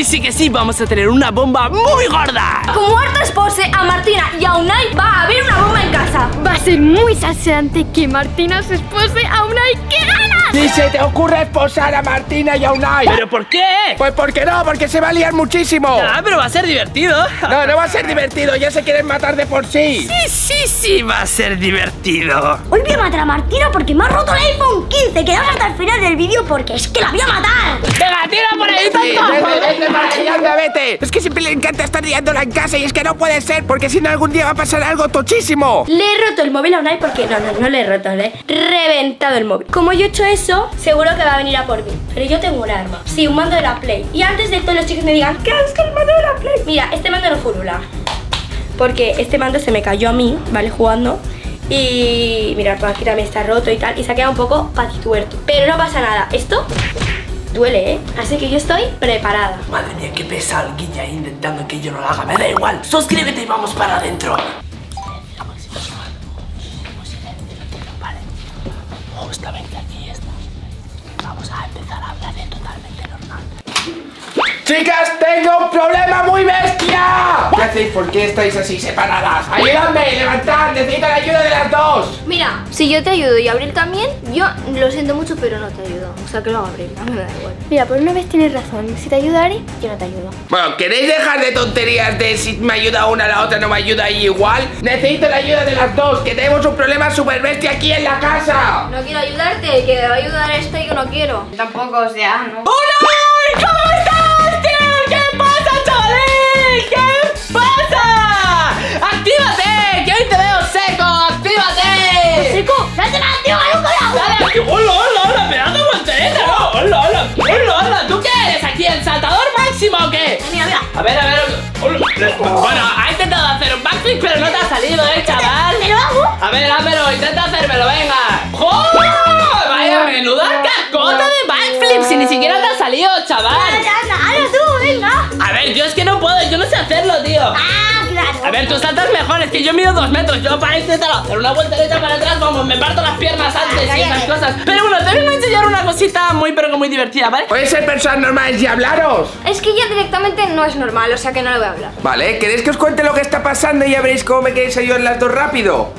Hoy sí que sí vamos a tener una bomba muy gorda. Como Arta expose a Martina y a Unai, va a haber una bomba en casa. Va a ser muy salseante que Martina se expose a Unai. ¡Qué gana! Si se te ocurre esposar a Martina y a Unai. ¿Pero por qué? Pues porque no, porque se va a liar muchísimo. Ah, pero va a ser divertido. No, no va a ser divertido, ya se quieren matar de por sí. Sí, va a ser divertido. Hoy voy a matar a Martina porque me ha roto el iPhone 15. Quedaos hasta el final del vídeo porque es que la voy a matar. ¡Venga, tira por ahí, tonto! ¡Vete! Es que siempre le encanta estar liándola en casa y es que no puede ser porque si no algún día va a pasar algo tochísimo. Le he roto el móvil a Unai porque... No le he roto, le he reventado el móvil. Como yo he hecho eso, seguro que va a venir a por mí. Pero yo tengo un arma. Sí, un mando de la Play. Y antes de que todos los chicos me digan ¿qué es que el mando de la Play? Mira, este mando no furula. Porque este mando se me cayó a mí, ¿vale? Jugando. Y mira, por aquí también está roto y tal. Y se ha quedado un poco patituerto. Pero no pasa nada. Esto duele, ¿eh? Así que yo estoy preparada. Madre mía, qué pesado el guiña ahí intentando que yo no lo haga. Me da igual. Suscríbete y vamos para adentro. Vale. Justamente aquí está. Vamos a empezar a hablar de totalmente normal. ¡Chicas, tengo un problema muy bestia! ¿Qué hacéis? ¿Por qué estáis así separadas? ¡Ayúdame! ¡Levantad! ¡Necesito la ayuda de las dos! Mira, si yo te ayudo y Abril también, yo lo siento mucho, pero no te ayudo. O sea, que lo hago Abril, no me da igual. Mira, por una vez tienes razón. Si te ayuda Ari, yo no te ayudo. Bueno, ¿queréis dejar de tonterías de si me ayuda una, la otra no me ayuda y igual? Necesito la ayuda de las dos, que tenemos un problema súper bestia aquí en la casa. No quiero ayudarte, que me va a ayudar esta y yo no quiero. Yo tampoco, o sea, no. ¡Hola! ¿Cómo estás, tío? ¿Qué pasa, chavales? ¿Qué pasa? ¡Actívate! ¡Que hoy te veo seco! ¡Actívate! ¡Seco! ¡Date la activa, Lucas! ¡Hola, hola, hola! ¡Me da tu voltereta! ¡Hola, hola! ¡Hola, hola! ¿Tú qué eres aquí? ¿El saltador máximo o qué? Mira, mira. A ver... Bueno, ha intentado hacer un backflip, pero no te ha salido, chaval. ¿Me lo hago? A ver, házmelo. Intenta hacérmelo, venga. ¡Joder! ¡Vaya menuda cacota de backflip! Si ni siquiera te ha salido, chaval. ¡Hazlo tú, venga! A ver, yo es que no puedo, yo no sé hacerlo, tío. ¡Ah, claro! A ver, tú saltas mejor, es que yo mido 2 metros. Yo para intentar hacer una vuelta para atrás, vamos, me parto las piernas antes y esas cosas. Pero bueno, te vengo a enseñar una cosita muy, pero que muy divertida, ¿vale? ¿Podéis ser personas normales y hablaros? Es que ya directamente no es normal, o sea que no lo voy a hablar. Vale, ¿queréis que os cuente lo que está pasando y ya veréis cómo me queréis ayudar las dos rápido?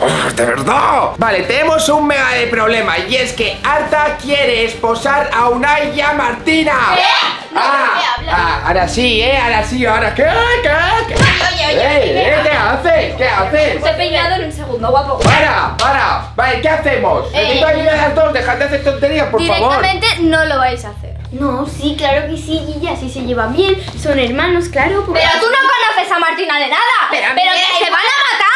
Oh, ¡de verdad! Vale, tenemos un mega de problema y es que Arta quiere esposar a Unai y a Martina. ¿Qué? No, ahora sí, ahora sí, ahora ¿qué? Oye, ¿qué haces? ¿Qué haces? Se ha peinado en un segundo, guapo. Para. Vale, ¿qué hacemos? Necesito ayuda a las dos, dejad de hacer tonterías, por favor. Directamente no lo vais a hacer. No, sí, claro que sí, Guilla, sí se llevan bien, son hermanos, claro. Porque... Pero tú no conoces a Martina de nada. Pero que se van a matar.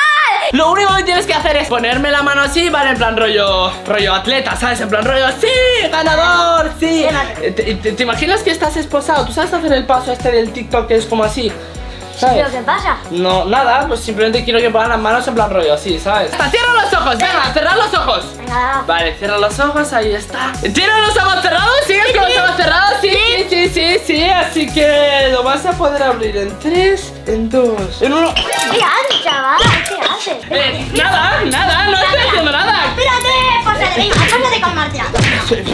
Lo único que tienes que hacer es ponerme la mano así, ¿vale? En plan rollo atleta, ¿sabes? En plan rollo, ¡sí! ¡Ganador! ¡Sí! ¿Te imaginas que estás esposado? ¿Tú sabes hacer el paso este del TikTok que es como así? ¿Sabes? ¿Pero qué pasa? No, nada, pues simplemente quiero que pongan las manos en plan rollo así, ¿sabes? ¡Cierra los ojos! ¡Venga, cerrar los ojos! Venga. Vale, cierra los ojos, ahí está. ¡Cierra los ojos cerrados! ¿Sigues con los ojos cerrados? Sí, así que lo vas a poder abrir en 3, en 2, en 1. ¿Qué haces, chaval? ¿Qué haces? Nada, no estoy haciendo nada. Espérate, espósate con Martina.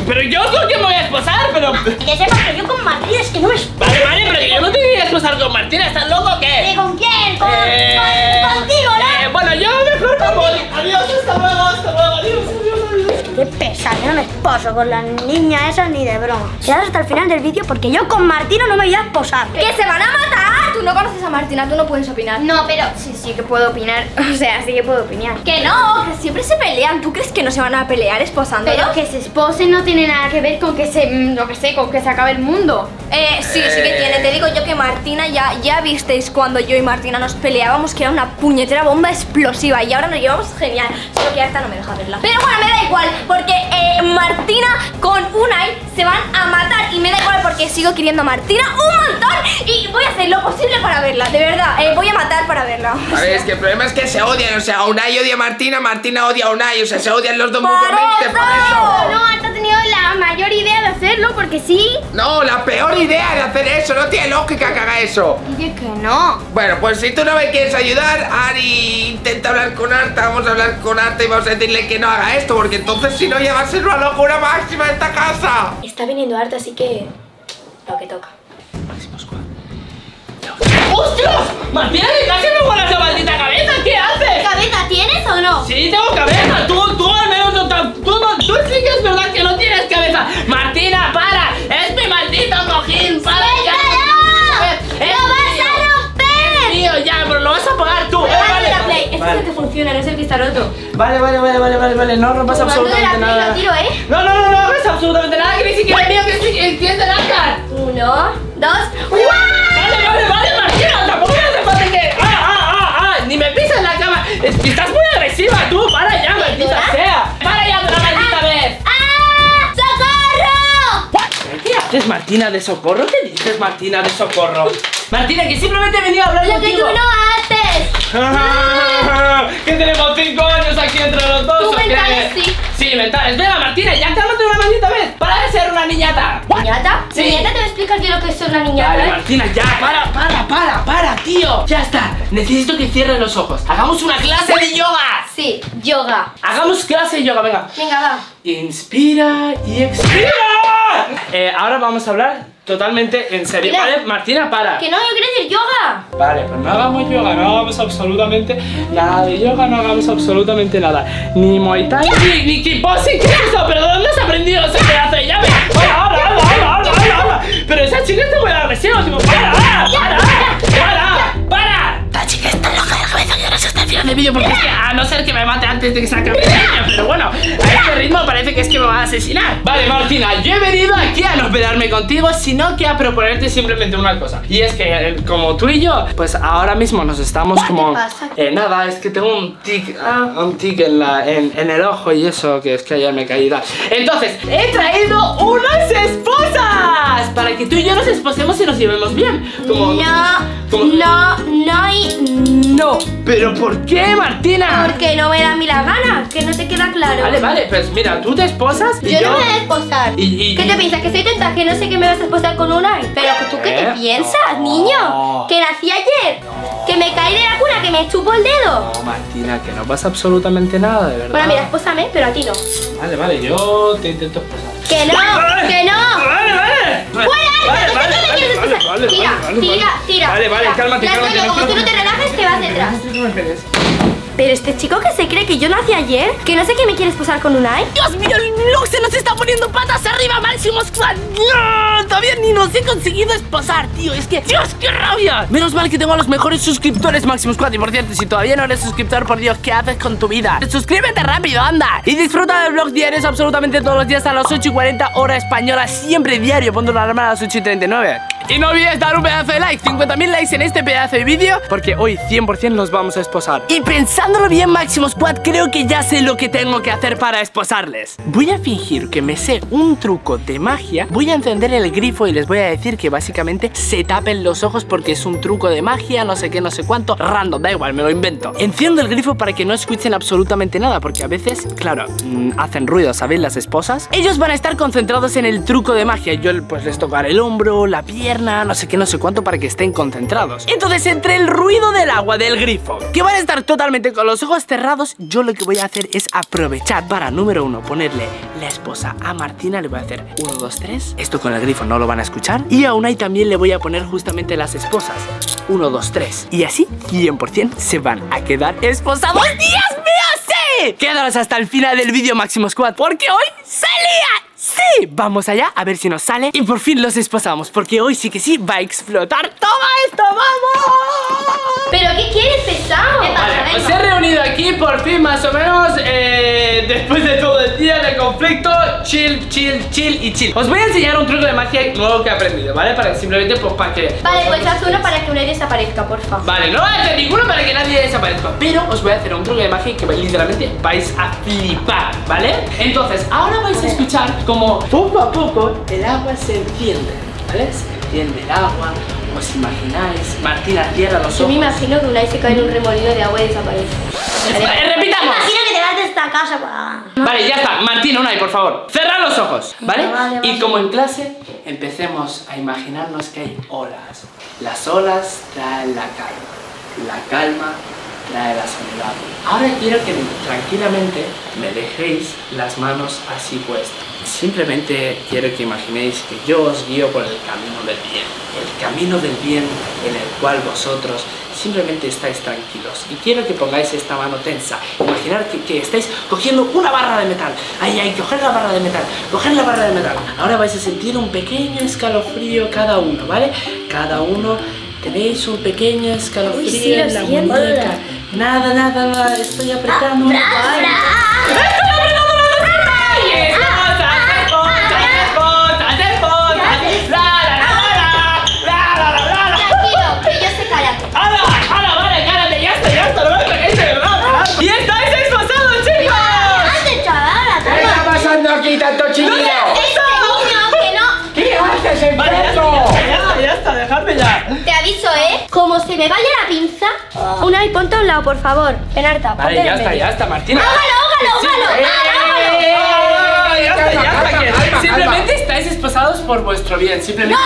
Pero yo con quién me voy a esposar, pero... Que sepas que yo con Martina es que no me... Vale, pero yo no te voy a esposar con Martina, ¿estás loco o qué? ¿Con quién? Contigo, ¿no? Bueno, yo mejor no voy. Adiós, hasta luego, adiós. Qué pesado, yo no me esposo con la niña esa ni de broma. Quedaos hasta el final del vídeo porque yo con Martina no me voy a esposar. ¿Que se van a matar? Tú no conoces a Martina, tú no puedes opinar. No, pero sí que puedo opinar. O sea, sí que puedo opinar. Que no, que siempre se pelean. ¿Tú crees que no se van a pelear esposándolos? Pero que se esposen no tiene nada que ver con que se, no que sé, con que se acabe el mundo. Sí que tiene. Te digo yo que Martina ya visteis cuando yo y Martina nos peleábamos que era una puñetera bomba explosiva y ahora nos llevamos genial. Solo que Arta no me deja verla. Pero bueno, me da igual. Porque Martina con Unai se van a matar. Y me da igual porque sigo queriendo a Martina un montón. Y voy a hacer lo posible para verla, de verdad, voy a matar para verla. A ver, es que el problema es que se odian. O sea, Unai odia a Martina, Martina odia a Unai. O sea, se odian los dos mutuamente. No, Arta ha tenido la mayor idea de hacerlo porque sí. No, la peor idea de hacer eso. No tiene lógica que haga eso. Dice que no. Bueno, pues si tú no me quieres ayudar, Ari, intenta hablar con Arta. Vamos a hablar con Arta y vamos a decirle que no haga esto, porque entonces si no ya va a ser una locura máxima esta casa. Está viniendo Arta, así que lo que toca. Máximo Squad. ¡Ostras! ¡Martina, que casi me vuelas la maldita cabeza! ¿Qué haces? ¿Cabeza tienes o no? Sí, tengo cabeza. Tú al menos no. Tú sí que es verdad que no tienes cabeza. Martina, para. Es mi maldito cojín. Para. Ya, pero lo vas a pagar tú. Vale. Este es el que funciona, no es el que está roto. Vale. No rompas absolutamente nada. Tiro, ¿eh? No hagas absolutamente nada. Que ni siquiera es mío, que es de Arta. 1, 2. Vale, Martina. Tampoco me hace falta que. Ni me pisas la cama. Estás muy agresiva tú. Para ya, maldita sea. Para ya, otra maldita vez. ¡Socorro! ¿Qué haces, Martina, de socorro? ¿Qué dices, Martina, de socorro? Martina, que simplemente he venido a hablar contigo. ¡Lo que tú no haces! Que tenemos 5 años aquí entre los dos. Tú mentales, sí. Sí, mentales. Venga, Martina, ya cálmate una maldita vez. Para de ser una niñata. ¿Niñata? Sí. Niñata, te voy a explicar qué es lo que es ser una niñata. Vale, Martina, ya. Para, tío. Ya está. Necesito que cierres los ojos. Hagamos una clase de yoga. Sí, yoga. Hagamos clase de yoga, venga. Venga, va. Inspira y expira. Ahora vamos a hablar totalmente en serio, ¿vale? Martina, para. Que no, yo quiero decir yoga. Vale, pues no hagamos yoga, no hagamos absolutamente nada de yoga, no hagamos absolutamente nada. Ni Muay Thai, ni kickboxing, ¿qué es eso? ¿Pero de dónde has aprendido ese pedazo de llave? ¡Hola! Pero esa chica está muy agresiva, tipo, ¡para! La chica está loca de la cabeza y ahora se está al final del vídeo porque es que, a no ser que me mate antes de que saque el vídeo, pero bueno, ritmo parece que es que me va a asesinar. Vale, Martina, yo he venido aquí a no pelearme contigo, sino que a proponerte simplemente una cosa. Y es que como tú y yo, pues ahora mismo nos estamos como... ¿Qué pasa? Nada, es que tengo un tic en el ojo y eso, que es que ayer me caí. Entonces, he traído unas esposas para que tú y yo nos esposemos y nos llevemos bien. Como, no. ¿Pero por qué, Martina? Porque no me da a mí la gana, que no te queda claro. Vale, pues mira, tú te esposas y yo no me voy a esposar. ¿Qué te piensas? Que soy tonta, que no sé que me vas a esposar con Unai. Pero tú, ¿qué te piensas, niño? Que nací ayer, que me caí de la cuna, que me chupo el dedo. No, Martina, que no pasa absolutamente nada, de verdad. Bueno, mira, espósame, pero a ti no. Vale, yo te intento esposar. ¡Que no! ¡Que no! ¡Vale! ¡Fuera! Tira. Vale, cálmate. Como tú no te relajes, te vas detrás. Pero este chico que se cree que yo nací ayer, que no sé qué me quieres posar con Unai. ¡Dios mío, el look se nos está poniendo patas arriba, Máximo Squad! ¡No! Todavía ni nos he conseguido esposar, tío. Es que, ¡Dios, qué rabia! Menos mal que tengo a los mejores suscriptores, Máximo Squad. Y por cierto, si todavía no eres suscriptor, por Dios, ¿qué haces con tu vida? ¡Suscríbete rápido, anda! Y disfruta del vlog diario absolutamente todos los días a las 8:40 hora española. Siempre diario, ponte la alarma a las 8:39. Y no olvides dar un pedazo de like, 50.000 likes en este pedazo de vídeo, porque hoy 100% nos vamos a esposar. Y pensándolo bien, Máximo Squad, creo que ya sé lo que tengo que hacer para esposarles. Voy a fingir que me sé un truco de magia. Voy a encender el grifo y les voy a decir que básicamente se tapen los ojos porque es un truco de magia, no sé qué, no sé cuánto, random, da igual, me lo invento. Enciendo el grifo para que no escuchen absolutamente nada, porque a veces, claro, hacen ruido, ¿sabéis? Las esposas. Ellos van a estar concentrados en el truco de magia. Yo pues les tocaré el hombro, la pierna, no sé qué, no sé cuánto, para que estén concentrados. Entonces, entre el ruido del agua del grifo, que van a estar totalmente con los ojos cerrados, yo lo que voy a hacer es aprovechar para, número uno, ponerle la esposa a Martina. Le voy a hacer 1, 2, 3. Esto con el grifo no lo van a escuchar. Y a Unai también le voy a poner justamente las esposas 1, 2, 3. Y así 100% se van a quedar esposados. ¡Dios mío, sí! Quédanos hasta el final del vídeo, Máximo Squad, porque hoy salía. ¡Sí! Vamos allá a ver si nos sale y por fin los esposamos, porque hoy sí que sí va a explotar. ¡Toma esto! ¡Vamos! ¿Pero qué quieres, pesado? Vale, os he reunido aquí por fin, más o menos, después de todo el día de conflicto. Chill. Os voy a enseñar un truco de magia nuevo que he aprendido, ¿vale? Para que simplemente, pues, para que... Vale, pues haz uno para que nadie desaparezca, por favor. Vale, no voy a hacer ninguno para que nadie desaparezca, pero os voy a hacer un truco de magia que literalmente vais a flipar, ¿vale? Entonces, ahora vais a escuchar como poco a poco el agua se enciende, ¿vale? Se enciende el agua. ¿Os imagináis? Martina, cierra los ojos. Yo me imagino que Unai se cae en un remolino de agua y desaparece. ¿Vale? Repitamos. Me imagino que te vas de esta casa. Vale, ya está. Martina, Unai, por favor, cerra los ojos, ¿vale? Vale. Y como en clase, empecemos a imaginarnos que hay olas. Las olas traen la calma. La calma trae la soledad. Ahora quiero que tranquilamente me dejéis las manos así puestas. Simplemente quiero que imaginéis que yo os guío por el camino del bien. El camino del bien en el cual vosotros simplemente estáis tranquilos. Y quiero que pongáis esta mano tensa. Imaginad que estáis cogiendo una barra de metal. Ahí, ahí, coger la barra de metal. Coger la barra de metal. Ahora vais a sentir un pequeño escalofrío cada uno, ¿vale? Cada uno tenéis un pequeño escalofrío. Uy, sí, en la muñeca. Nada, nada, nada. Estoy apretando. Te aviso, ¿eh? Como se me vaya la pinza, Unai, ponte a un lado, por favor. Ven, Arta, ponte. Vale, ya está, Martina. ¡Hágalo! Simplemente estáis esposados por vuestro bien. Simplemente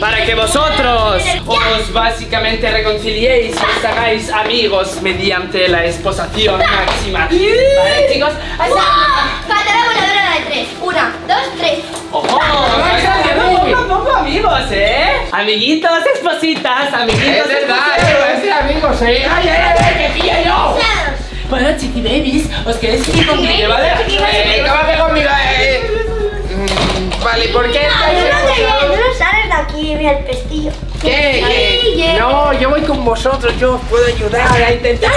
para que vosotros os básicamente reconciliéis y os hagáis amigos mediante la esposación máxima. Vale, chicos. Patada voladora a la de tres. 1, 2, 3. ¡Ojo! Amigos, amiguitos, espositas, amiguitos. Es verdad, es de amigos, ay, que pilla yo. Bueno, chiqui babies, os queréis ir conmigo, ¿vale? Cámate conmigo, Vale, ¿por qué estáis esposados? No sales de aquí, mira el pestillo. ¿Qué? No, yo voy con vosotros, yo os puedo ayudar a intentar.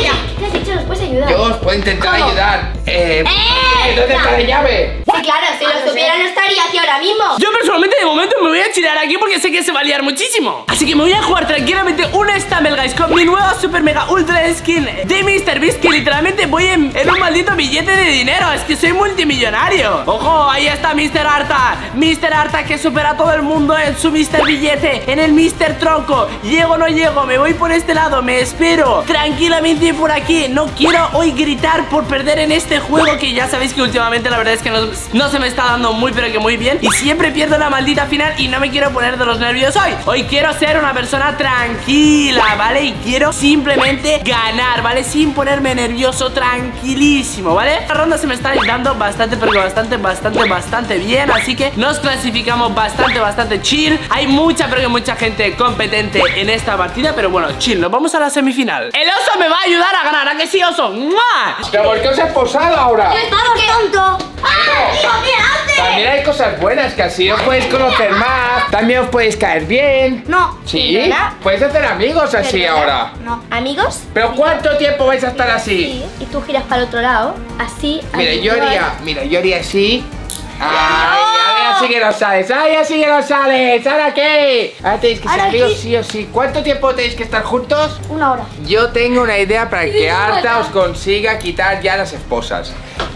¿Qué has dicho? ¿Nos puedes ayudar? Yo os puedo intentar ayudar. ¿Dónde está la llave? Sí, claro, si lo supiera no estaría aquí ahora mismo. Yo personalmente de momento me voy a chilar aquí porque sé que se va a liar muchísimo. Así que me voy a jugar tranquilamente una Stumble Guys con mi nueva super mega ultra skin de Mr. Beast, que literalmente voy en un maldito billete de dinero. Es que soy multimillonario. Ojo, ahí está Mr. Arta. Mr. Arta que supera a todo el mundo en su Mr. Billete, en el Mr. Tronco. Llego o no llego, me voy por este lado, me espero tranquilamente por aquí. No quiero hoy gritar por perder en este juego, que ya sabéis que últimamente la verdad es que no se me está dando muy pero que muy bien, y siempre pierdo la maldita final, y no me quiero poner de los nervios hoy. Hoy quiero ser una persona tranquila, ¿vale? Y quiero simplemente ganar, ¿vale? Sin ponerme nervioso, tranquilísimo, ¿vale? La ronda se me está dando bastante, pero bastante bien, así que nos clasificamos bastante chill. Hay mucha, pero que mucha gente competente en esta partida, pero bueno, chill, nos vamos a la semifinal. El oso me va a ayudar a ganar, ¿a que sí, oso? ¡Mua! ¿Pero por qué os has posado ahora? ¡Estamos tontos! ¡Ah, tío, qué haces! También hay cosas buenas, que así os podéis conocer más. También os podéis caer bien. No. ¿Sí? ¿Verdad? Podéis hacer amigos así ahora. No. ¿Amigos? ¿Pero cuánto tiempo vais a estar así? Sí. Y tú giras para el otro lado. Así. Mira, yo haría así. ¡Ay, así que no sales! ¡Ay, así que no sales! ¿Ahora qué? Ahora tenéis que ser amigos sí o sí. ¿Cuánto tiempo tenéis que estar juntos? 1 hora. Yo tengo una idea para que Arta os consiga quitar ya las esposas.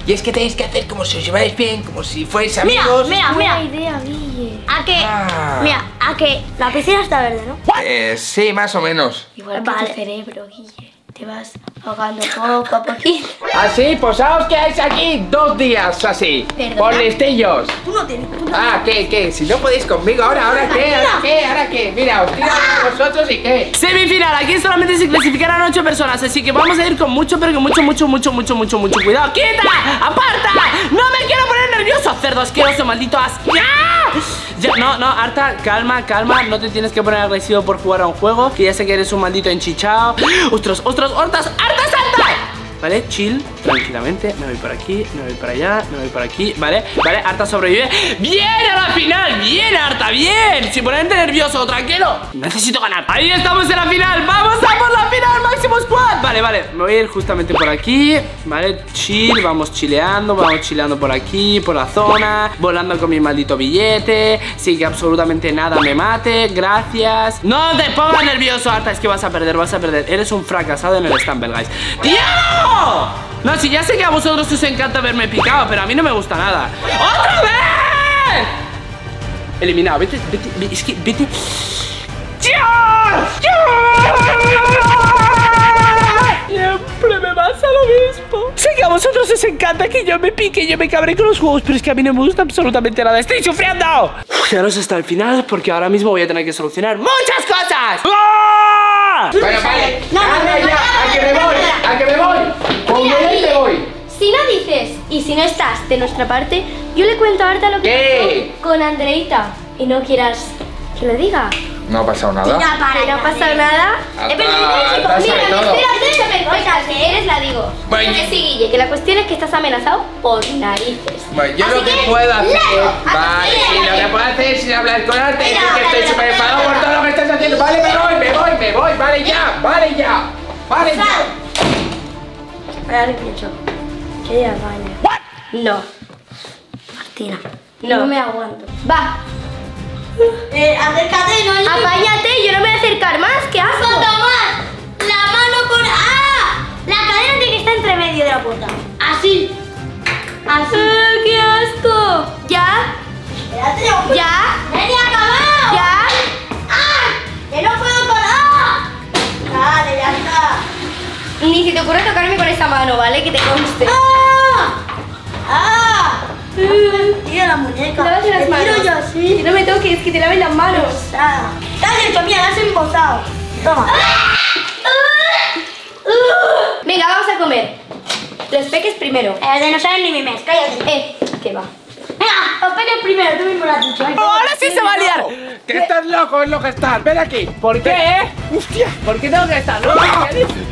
Y es que tenéis que hacer como si os lleváis bien, como si fuerais amigos. Mira. Idea, Guille. Mira, la piscina está verde, ¿no? Sí, más o menos. Igual para tu cerebro, Guille. Te vas ahogando poco a poquito. Así, posaos, quedáis aquí 2 días así. ¿Perdona? Por listillos. Tú no tienes. ¿Qué? Si no podéis conmigo, ¿ahora qué? Mira, os tiro a vosotros y qué. Semifinal, aquí solamente se clasificarán 8 personas. Así que vamos a ir con mucho, pero con mucho cuidado. ¡Quita! ¡Aparta! ¡No me quiero poner nervioso! ¡Cerdo asqueroso, maldito asco! Ya, no, Arta, calma. No te tienes que poner agresivo por jugar a un juego, que ya sé que eres un maldito enchichao. ¡Arta, salta! Vale, chill, tranquilamente. Me voy por aquí, me voy para allá, me voy por aquí. Vale, Arta sobrevive. ¡Bien a la final! ¡Bien, Arta, bien! Sin ponerte nervioso, tranquilo. Necesito ganar. Ahí estamos en la final. ¡Vamos a por la final, Máximo Squad! Vale, me voy a ir justamente por aquí. Vale, chill, vamos chileando por aquí, por la zona. Volando con mi maldito billete. Sin que absolutamente nada me mate. Gracias. No te pongas nervioso, Arta, es que vas a perder. Eres un fracasado en el Stumble Guys. ¡Tío! No, si ya sé que a vosotros os encanta verme picado, pero a mí no me gusta nada. ¡Otra vez! Eliminado, vete, es que vete. Siempre me pasa lo mismo. Sé que a vosotros os encanta que yo me pique, yo me cabré con los juegos, pero es que a mí no me gusta absolutamente nada. ¡Estoy sufriendo! Quedaros hasta el final porque ahora mismo voy a tener que solucionar muchas cosas. Bueno, vale, ¡a que me voy! ¡A que me voy! ¡Con él me voy! Si no dices y si no estás de nuestra parte, yo le cuento a Arta lo que pasó con Andreita y no quieras que lo diga. No ha pasado nada. No ha pasado nada. Espera, espérate, eres la digo. Bueno, sí, Guille, que la cuestión es que estás amenazado por narices. Bueno, yo lo que puedo hacer. Vale, y lo que puedo hacer sin hablar con Arta es que estoy súper enfadado por todo lo que estás haciendo. Vale, me voy, vale ya. Ahora pienso. Que ella vaya. No. Martina. No me aguanto. Va. Acércate, no le... Apáñate, yo no me voy a acercar más, ¿qué hago? Tomás, la mano por... ¡Ah! La cadena tiene que estar entre medio de la puerta. Así. Así. ¡Qué asco! ¿Ya? Espérate, no. ¿Ya? ¡Media acabado! ¿Ya? ¡Ah! ¡Que no puedo con... ¡Ah! Dale, ya está. Ni se te ocurre tocarme con esa mano, ¿vale? Que te conste. ¡Ah! ¡Ah! Tira la muñeca. Lávate las manos. Tiro yo así. Que no me toques, que te laves las manos. Dale, hecho, mía, la has embozado. Toma. Venga, vamos a comer. Los peques primero. No saben ni mi mes, cállate. Que va. Venga, los peques primero, tú mismo lo has dicho. Ahora sí se va a liar. Que estás loco es lo que estás. Ven aquí. ¿Por qué? Hostia. ¿Por qué tengo que estar loco?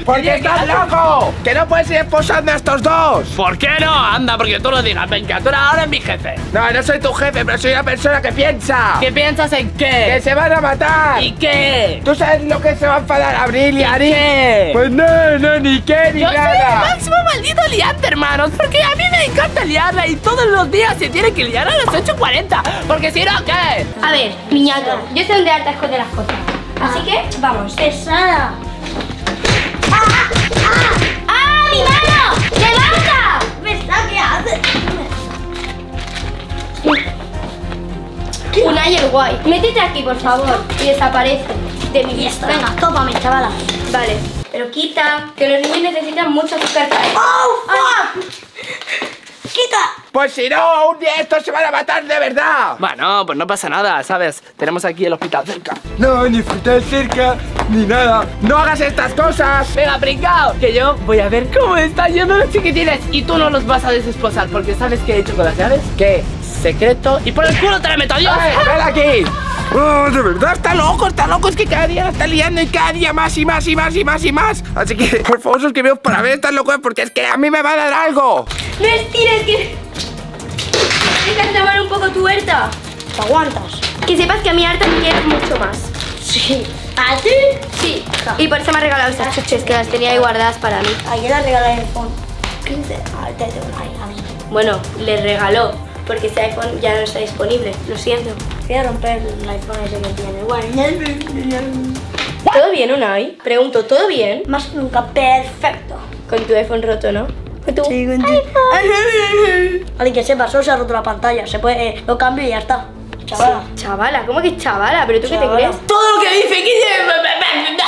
Porque estás loco. Que no puedes ir esposando a estos dos. ¿Por qué no? Anda, porque tú lo digas. Venga, tú ahora eres mi jefe. No, no soy tu jefe, pero soy una persona que piensa. ¿Qué piensas en qué? Que se van a matar. ¿Y qué? ¿Tú sabes lo que se va a enfadar Abril y Ari? ¿Qué? Pues no, ni qué, ni nada. Yo soy el máximo maldito liante, hermanos. Porque a mí me encanta liarla y todos los días se tiene que liar a las 8:40. Porque si no, ¿qué? A ver, niñato, yo soy el de Arta esconde las cosas. Así que, vamos. Pesada. ¡Ah! ¡Mi mano! ¡Levanta! ¿Verdad que hace? Unai el guay. Métete aquí, por favor. Y desaparece de mi vista. Venga, tópame, chavala. Vale. Pero quita, que los niños necesitan mucho azúcar para eso. ¡Oh, fuck! ¡Quita! Pues si no, un día estos se van a matar de verdad. Bueno, pues no pasa nada, ¿sabes? Tenemos aquí el hospital cerca. No, ni hospital cerca, ni nada. ¡No hagas estas cosas! Venga, brincao, que yo voy a ver cómo están yendo los chiquitines. Y tú no los vas a desesposar, porque ¿sabes qué he hecho con las llaves? ¿Qué? Secreto. Y por el culo te la meto yo. ¡Ven aquí! Oh, de verdad, está loco, es que cada día la está liando y cada día más. Así que, por favor, suscribiros para ver estas locuras, porque es que a mí me va a dar algo. No estires, que... Deja de tomar un poco tu Arta. Te aguantas. Que sepas que a mi Arta me quieres mucho más. Sí. ¿A ti? Sí. Ja. Y por eso me ha regalado estas chuches, que las tenía ahí guardadas para mí. Ayer las regalé el iPhone 15. Ahorita te voy a mí. Bueno, les regaló, porque ese iPhone ya no está disponible. Lo siento. Voy a romper el iPhone ese que tiene. Bueno. ¿Todo bien, Unai? Pregunto, ¿todo bien? Más que nunca, perfecto. Con tu iPhone roto, ¿no? Con tu iPhone. Alguien que sepa, solo se ha roto la pantalla. Se puede, lo cambio y ya está. Chavala. Sí. Chavala, ¿cómo que chavala? ¿Pero tú chavala. ¿Qué te crees? Todo lo que dice Guille, a mí me da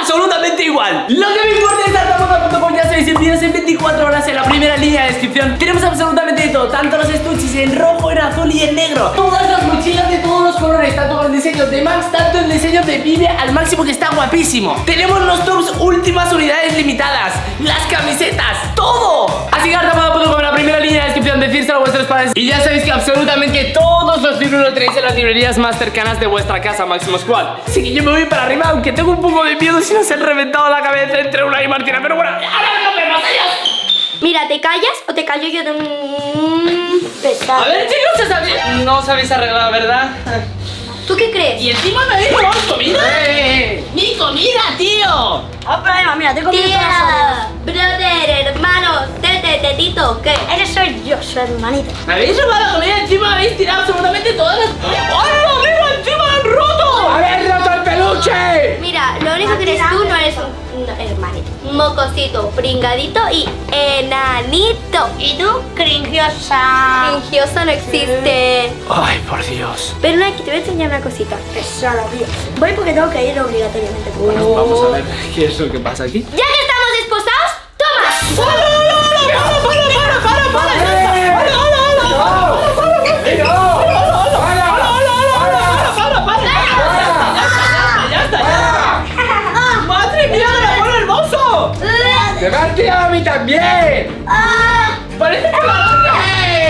absolutamente igual. Lo que me importa es artamoda.com, ya sabéis, envíos en 24 horas en la primera línea de descripción. Tenemos absolutamente de todo, tanto los estuches en rojo, en azul y en negro. Todas las mochilas de todos los colores, tanto con el diseño de Max, tanto el diseño de Vive al máximo, que está guapísimo. Tenemos los tops, últimas unidades limitadas, las camisetas, todo. Así que artamoda.com, la primera línea de descripción, decírselo a vuestros padres. Y ya sabéis que absolutamente todos los libros los tenéis en las librerías más cercanas de vuestra casa, Máximo Squad. Así que yo me voy para arriba, aunque tengo un poco de miedo si nos han reventado la cabeza entre Unai y Martina. Pero bueno, ahora no vemos, adiós. Mira, ¿te callas o te callo yo de un pesado? A ver, chicos, no os habéis arreglado, ¿verdad? ¿Tú qué crees? Y encima me habéis robado comida. ¡Mi comida, tío! Ah, problema, mira, te he comido todas. Brother, hermano, tetito, ¿qué? Eres soy yo, soy hermanito. Me habéis robado la comida, encima habéis tirado absolutamente todas las... ¡Oh, no, encima han roto! ¡Habéis roto el peluche! Mira, lo único que eres tú no eres un hermanito. Mocosito, pringadito y enanito. ¿Y tú? Cringiosa. Cringiosa no existe. Ay, por Dios. Pero no, aquí te voy a enseñar una cosita. Pesada, tío. Voy porque tengo que ir obligatoriamente. Bueno, vamos a ver qué es lo que pasa aquí. ¡Ya que estamos desposados, toma! ¡Te va a tirar a mí también! ¡Ah! ¡Parece que va!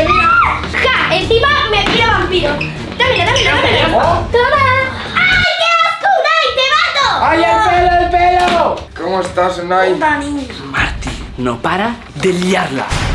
¡Mira! ¡Ja! Encima me tira vampiro. ¡Dámelo, dámelo! ¡Toma! ¡Ay, qué asco, Unai! ¡Te mato! ¡Ay, el pelo, el pelo! ¿Cómo estás, Unai? Martina no para de liarla.